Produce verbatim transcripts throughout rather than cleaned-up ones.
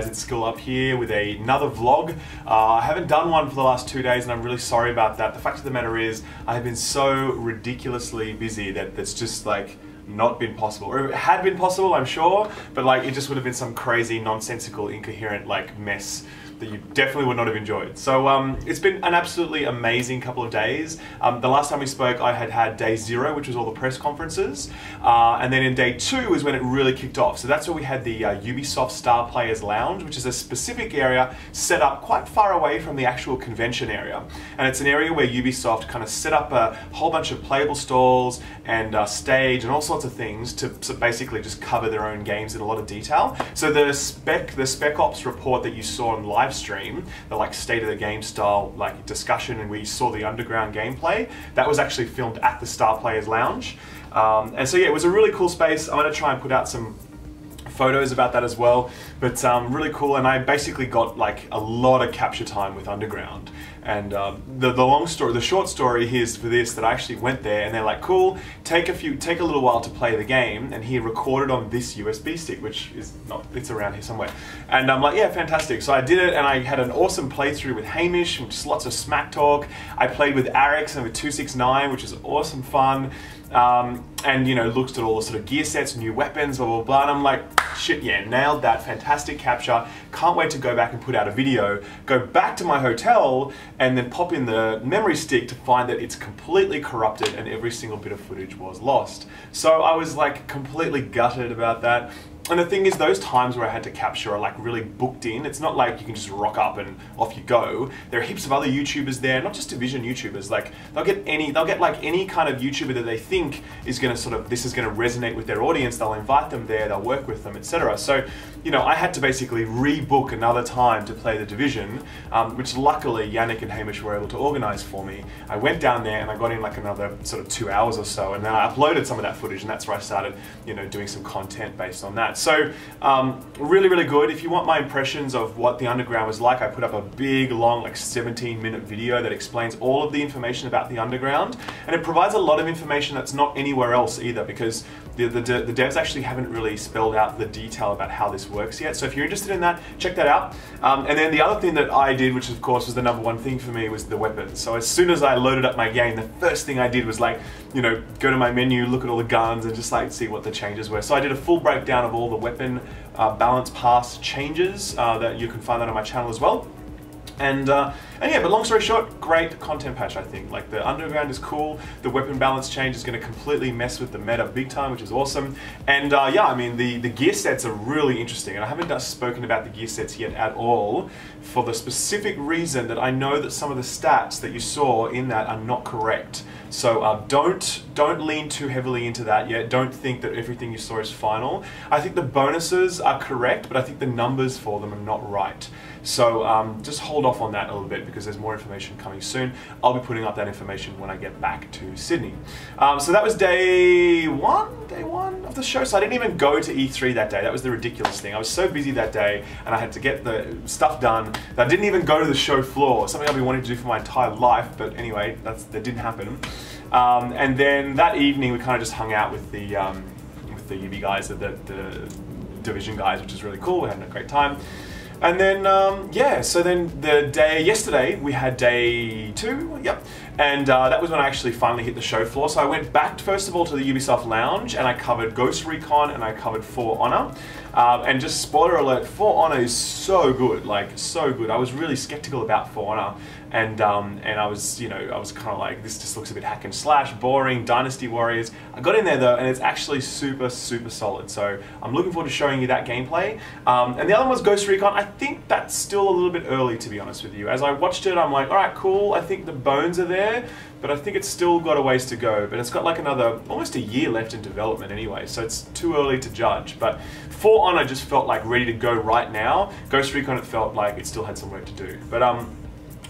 guys, it's Skill Up here with a, another vlog. Uh, I haven't done one for the last two days and I'm really sorry about that. The fact of the matter is I have been so ridiculously busy that it's just like not been possible. Or if it had been possible, I'm sure, but like it just would have been some crazy, nonsensical, incoherent like mess that you definitely would not have enjoyed. So um, it's been an absolutely amazing couple of days. Um, the last time we spoke, I had had day zero, which was all the press conferences. Uh, and then in day two is when it really kicked off. So that's where we had the uh, Ubisoft Star Players Lounge, which is a specific area set up quite far away from the actual convention area. And it's an area where Ubisoft kind of set up a whole bunch of playable stalls and uh, stage and all sorts of things to, to basically just cover their own games in a lot of detail. So the spec, the Spec Ops report that you saw in live stream, the like state of the game style like discussion, and we saw the underground gameplay that was actually filmed at the Star Players Lounge, um, and so yeah, it was a really cool space. I'm going to try and put out some photos about that as well, but um, really cool. And I basically got like a lot of capture time with Underground. And um, the, the long story, the short story here is for this that I actually went there and they're like, cool, take a few, take a little while to play the game. And he recorded on this U S B stick, which is not, it's around here somewhere. And I'm like, yeah, fantastic. So I did it and I had an awesome playthrough with Hamish and just lots of smack talk. I played with Arix and with two six nine, which is awesome fun. Um, and you know, looked at all the sort of gear sets, new weapons, blah, blah, blah. And I'm like, shit, yeah, nailed that, fantastic capture. Can't wait to go back and put out a video, go back to my hotel, and then pop in the memory stick to find that it's completely corrupted and every single bit of footage was lost. So I was like completely gutted about that. And the thing is, those times where I had to capture are like really booked in. It's not like you can just rock up and off you go. There are heaps of other YouTubers there, not just Division YouTubers. Like they'll get any, they'll get like any kind of YouTuber that they think is going to sort of, this is going to resonate with their audience. They'll invite them there, they'll work with them, et cetera. So, you know, I had to basically rebook another time to play the Division, um, which luckily Yannick and Hamish were able to organize for me. I went down there and I got in like another sort of two hours or so, and then I uploaded some of that footage, and that's where I started, you know, doing some content based on that. So um, really, really good. If you want my impressions of what the Underground was like, I put up a big, long, like seventeen minute video that explains all of the information about the Underground. And it provides a lot of information that's not anywhere else either, because the, the, the devs actually haven't really spelled out the detail about how this works yet. So if you're interested in that, check that out. Um, and then the other thing that I did, which of course was the number one thing for me, was the weapons. So as soon as I loaded up my game, the first thing I did was like, you know, go to my menu, look at all the guns, and just like see what the changes were. So I did a full breakdown of all the weapon uh, balance pass changes uh, that you can find that on my channel as well. And, uh, and yeah, but long story short, great content patch, I think. Like, the Underground is cool, the weapon balance change is going to completely mess with the meta big time, which is awesome. And uh, yeah, I mean, the, the gear sets are really interesting, and I haven't spoken about the gear sets yet at all, for the specific reason that I know that some of the stats that you saw in that are not correct. So uh, don't, don't lean too heavily into that yet. Don't think that everything you saw is final. I think the bonuses are correct, but I think the numbers for them are not right. So um, just hold off on that a little bit, because there's more information coming soon. I'll be putting up that information when I get back to Sydney. Um, so that was day one, day one of the show. So I didn't even go to E three that day. That was the ridiculous thing. I was so busy that day and I had to get the stuff done that I didn't even go to the show floor, something I've been wanting to do for my entire life. But anyway, that's, that didn't happen. Um, and then that evening we kind of just hung out with the, um, with the U B guys, the, the, the Division guys, which is really cool. We're having a great time. And then, um, yeah, so then the day, yesterday, we had day two, yep. And uh, that was when I actually finally hit the show floor. So I went back, first of all, to the Ubisoft Lounge, and I covered Ghost Recon, and I covered For Honor. Um, and just spoiler alert, For Honor is so good, like, so good. I was really skeptical about For Honor, and, um, and I was, you know, I was kind of like, this just looks a bit hack and slash, boring, Dynasty Warriors. I got in there, though, and it's actually super, super solid. So I'm looking forward to showing you that gameplay. Um, and the other one was Ghost Recon. I think that's still a little bit early, to be honest with you. As I watched it, I'm like, all right, cool, I think the bones are there. But I think it's still got a ways to go, but it's got like another almost a year left in development anyway, so it's too early to judge. But For Honor just felt like ready to go right now. Ghost Recon, it felt like it still had some work to do, but um,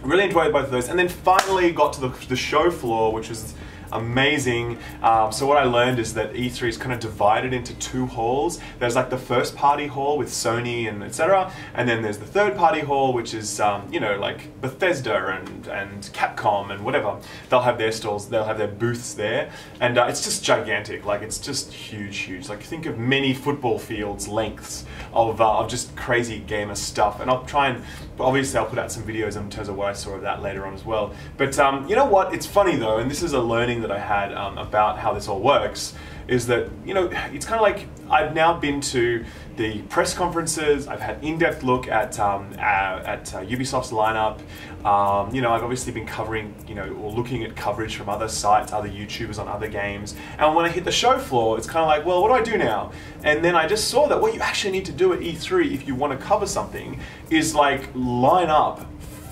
really enjoyed both of those. And then finally got to the, the show floor, which was amazing. Um, so what I learned is that E three is kind of divided into two halls. There's like the first party hall with Sony and et cetera, and then there's the third party hall, which is um, you know, like Bethesda and and Capcom and whatever. They'll have their stalls, they'll have their booths there, and uh, it's just gigantic. Like it's just huge, huge. Like think of many football fields lengths of uh, of just crazy gamer stuff. And I'll try and obviously I'll put out some videos in terms of what I saw of that later on as well. But um, you know what? It's funny though, and this is a learning that I had um, about how this all works, is that, you know, it's kind of like I've now been to the press conferences, I've had in-depth look at um, uh, at uh, Ubisoft's lineup. Um, you know, I've obviously been covering, you know, or looking at coverage from other sites, other YouTubers on other games. And when I hit the show floor, it's kind of like, well, what do I do now? And then I just saw that what you actually need to do at E three if you want to cover something is like line up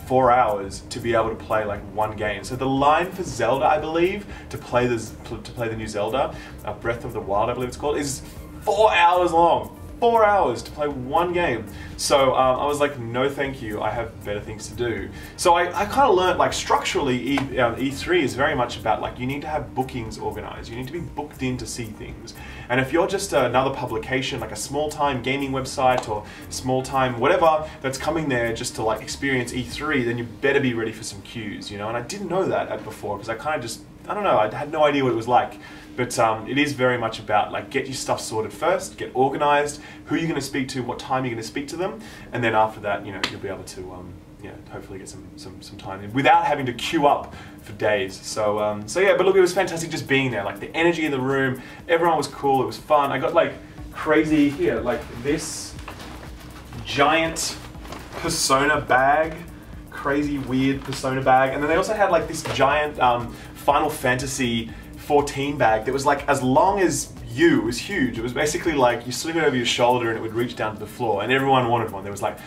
four hours to be able to play like one game. So the line for Zelda, I believe, to play this, to play the new Zelda, uh, Breath of the Wild, I believe it's called, is four hours long. Four hours to play one game. So um, I was like, no thank you, I have better things to do. So I, I kind of learned like structurally e, um, E three is very much about like you need to have bookings organized, you need to be booked in to see things. And if you're just another publication, like a small time gaming website or small time whatever that's coming there just to like experience E three, then you better be ready for some cues, you know? And I didn't know that before because I kind of just, I don't know, I had no idea what it was like. But um, it is very much about like get your stuff sorted first, get organized, who you're going to speak to, what time you're going to speak to them, and then after that, you know, you'll be able to, um, yeah, hopefully get some some some time in without having to queue up for days. So um, so yeah, but look, it was fantastic just being there. Like the energy in the room, everyone was cool. It was fun. I got like crazy here, like this giant Persona bag, crazy weird Persona bag, and then they also had like this giant um, Final Fantasy fourteen bag that was like as long as you. It was huge. It was basically like you slip it over your shoulder and it would reach down to the floor, and everyone wanted one. There was like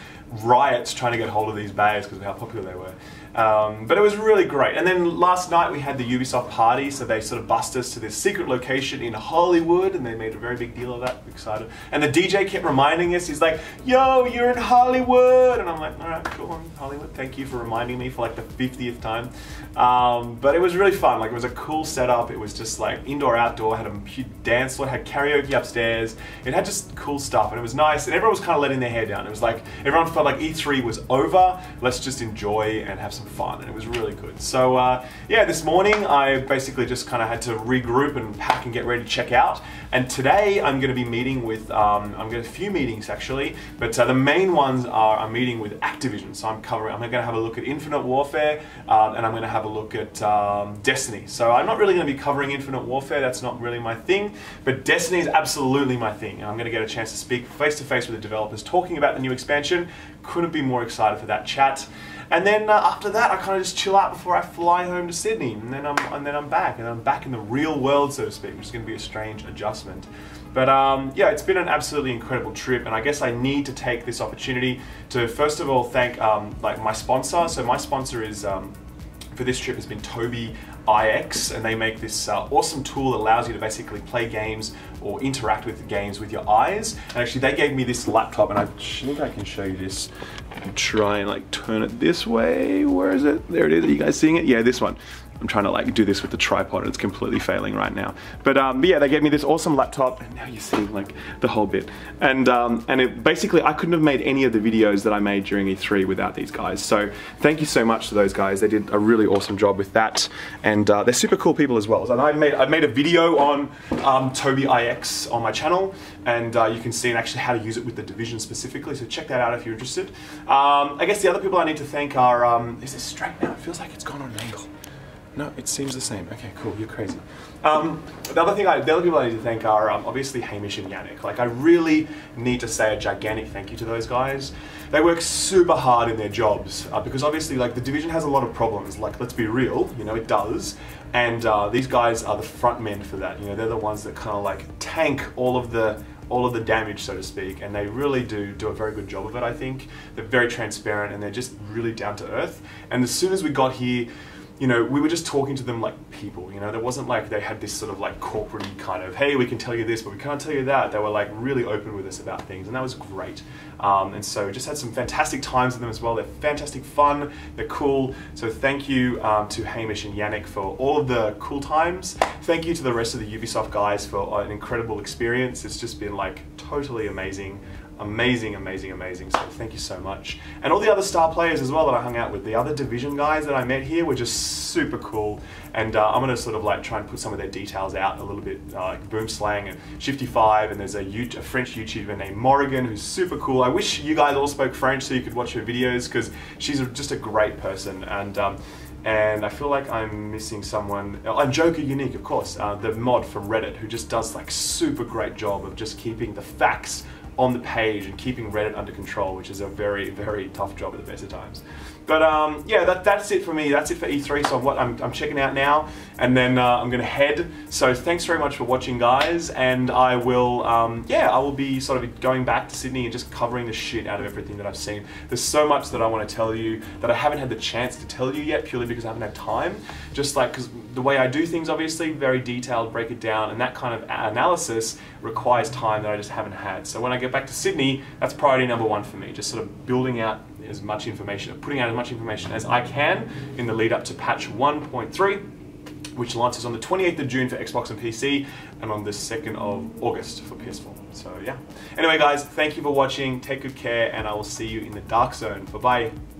riots trying to get hold of these bags because of how popular they were. Um, but it was really great. And then last night we had the Ubisoft party, so they sort of bussed us to this secret location in Hollywood, and they made a very big deal of that. I'm excited. And the D J kept reminding us, he's like, yo, you're in Hollywood! And I'm like, alright, cool, I'm in Hollywood. Thank you for reminding me for like the fiftieth time. Um, but it was really fun. Like, it was a cool setup. It was just like indoor, outdoor, had a huge dance floor, had karaoke upstairs. It had just cool stuff, and it was nice. And everyone was kind of letting their hair down. It was like, everyone felt like E three was over. Let's just enjoy and have some fun, and it was really good. So uh, yeah, this morning I basically just kind of had to regroup and pack and get ready to check out. And today I'm going to be meeting with, um, I'm going to a few meetings actually, but uh, the main ones are I'm meeting with Activision. So I'm covering, I'm going to have a look at Infinite Warfare, uh, and I'm going to have a look at um, Destiny. So I'm not really going to be covering Infinite Warfare, that's not really my thing, but Destiny is absolutely my thing, and I'm going to get a chance to speak face to face with the developers talking about the new expansion. Couldn't be more excited for that chat. And then uh, after that, I kind of just chill out before I fly home to Sydney, and then I'm and then I'm back, and I'm back in the real world, so to speak, which is going to be a strange adjustment. But um, yeah, it's been an absolutely incredible trip, and I guess I need to take this opportunity to first of all thank um, like my sponsor. So my sponsor is um, for this trip has been Tobii EyeX, and they make this uh, awesome tool that allows you to basically play games or interact with the games with your eyes. And actually, they gave me this laptop, and I think I can show you this. I'll try and like turn it this way. Where is it? There it is. Are you guys seeing it? Yeah, this one. I'm trying to like do this with the tripod, and it's completely failing right now. But, um, but yeah, they gave me this awesome laptop, and now you see like the whole bit. And um, and it, basically, I couldn't have made any of the videos that I made during E three without these guys. So thank you so much to those guys. They did a really awesome job with that, and uh, they're super cool people as well. And I made I made a video on um, Tobii EyeX on my channel, and uh, you can see actually how to use it with the Division specifically. So check that out if you're interested. Um, I guess the other people I need to thank are um, is this straight now? It feels like it's gone on an angle. No, it seems the same. Okay, cool, you're crazy. Um, the other thing, I, the other people I need to thank are um, obviously Hamish and Yannick. Like, I really need to say a gigantic thank you to those guys. They work super hard in their jobs, uh, because obviously, like, the Division has a lot of problems. Like, let's be real, you know, it does. And uh, these guys are the front men for that. You know, they're the ones that kind of like tank all of the all of the damage, so to speak, and they really do do a very good job of it. I think they're very transparent, and they're just really down to earth. And as soon as we got here, you know, we were just talking to them like people, you know, there wasn't like they had this sort of like corporate kind of, hey, we can tell you this, but we can't tell you that. They were like really open with us about things, and that was great. Um, and so just had some fantastic times with them as well. They're fantastic fun, they're cool. So thank you um, to Hamish and Yannick for all of the cool times. Thank you to the rest of the Ubisoft guys for an incredible experience. It's just been like totally amazing. Amazing, amazing, amazing. So thank you so much. And all the other star players as well that I hung out with, the other Division guys that I met here were just super cool. And uh, I'm gonna sort of like try and put some of their details out a little bit, uh, like Boom Slang and Shifty Five, and there's a, a French YouTuber named Morrigan who's super cool. I wish you guys all spoke French so you could watch her videos, because she's just a great person. And um, And I feel like I'm missing someone. I'm Joker Unique, of course, uh, the mod from Reddit, who just does like super great job of just keeping the facts on the page and keeping Reddit under control, which is a very, very tough job at the best of times. But um, yeah, that, that's it for me. That's it for E three, so I'm, what, I'm, I'm checking out now, and then uh, I'm gonna head. So thanks very much for watching, guys, and I will, um, yeah, I will be sort of going back to Sydney and just covering the shit out of everything that I've seen. There's so much that I wanna tell you that I haven't had the chance to tell you yet, purely because I haven't had time. Just like, because the way I do things, obviously, very detailed, break it down, and that kind of analysis requires time that I just haven't had. So when I get back to Sydney, that's priority number one for me, just sort of building out as much information, putting out as much information as I can in the lead up to patch one point three, which launches on the twenty-eighth of June for Xbox and P C, and on the second of August for P S four. So yeah. Anyway guys, thank you for watching, take good care, and I will see you in the dark zone. Bye bye.